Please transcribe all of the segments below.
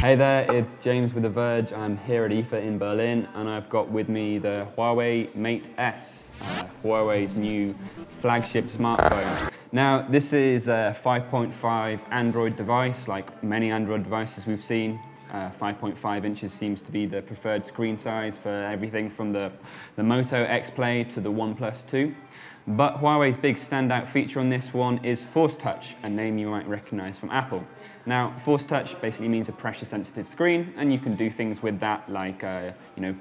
Hey there, it's James with The Verge. I'm here at IFA in Berlin and I've got with me the Huawei Mate S, Huawei's new flagship smartphone. Now, this is a 5.5 Android device, like many Android devices we've seen. 5.5 inches seems to be the preferred screen size for everything from the Moto X Play to the OnePlus 2. But Huawei's big standout feature on this one is Force Touch, a name you might recognize from Apple. Now, Force Touch basically means a pressure-sensitive screen, and you can do things with that like,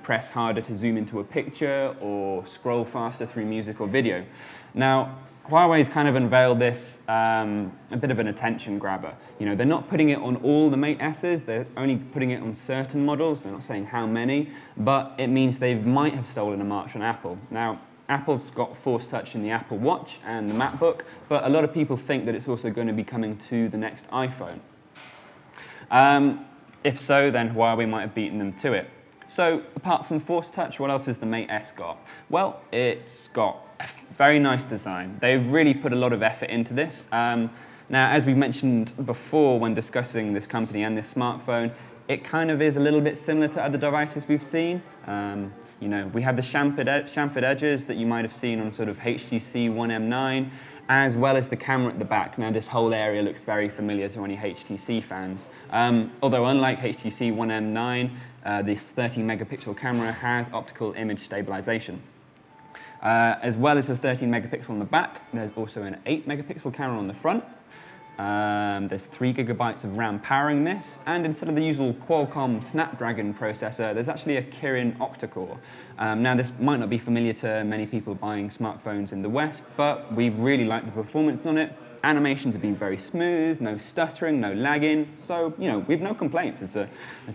press harder to zoom into a picture or scroll faster through music or video. Now, Huawei's kind of unveiled this a bit of an attention grabber. You know, they're not putting it on all the Mate S's, they're only putting it on certain models, they're not saying how many, but it means they might have stolen a march from Apple. Now, Apple's got Force Touch in the Apple Watch and the MacBook, but a lot of people think that it's also going to be coming to the next iPhone. If so, then Huawei might have beaten them to it. So, apart from Force Touch, what else has the Mate S got? Well, it's got a very nice design. They've really put a lot of effort into this. Now, as we mentioned before when discussing this company and this smartphone, it kind of is a little bit similar to other devices we've seen. You know, we have the chamfered edges that you might have seen on sort of HTC One M9, as well as the camera at the back. Now, this whole area looks very familiar to any HTC fans. Although, unlike HTC One M9, this 13-megapixel camera has optical image stabilization. As well as the 13-megapixel on the back, there's also an 8-megapixel camera on the front. There's 3 GB of RAM powering this, and instead of the usual Qualcomm Snapdragon processor, there's actually a Kirin octa-core. Now, this might not be familiar to many people buying smartphones in the West, but we've really liked the performance on it. Animations have been very smooth, no stuttering, no lagging, so, you know, we've no complaints. It's a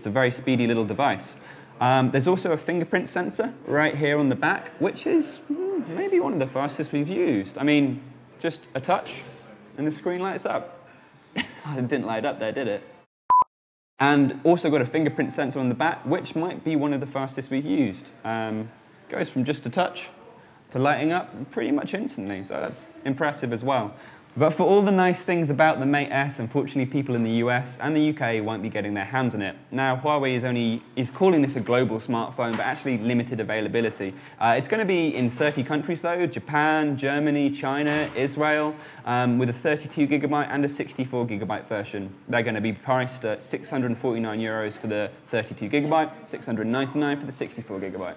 very speedy little device. There's also a fingerprint sensor right here on the back, which is maybe one of the fastest we've used. I mean, just a touch, and the screen lights up. It didn't light up there, did it? And also got a fingerprint sensor on the back, which might be one of the fastest we've used. Goes from just a touch to lighting up pretty much instantly, so that's impressive as well. But for all the nice things about the Mate S, unfortunately people in the US and the UK won't be getting their hands on it. Now, Huawei is calling this a global smartphone, but actually limited availability. It's going to be in 30 countries though, Japan, Germany, China, Israel, with a 32 GB and a 64 GB version. They're going to be priced at €649 for the 32 GB, €699 for the 64 GB.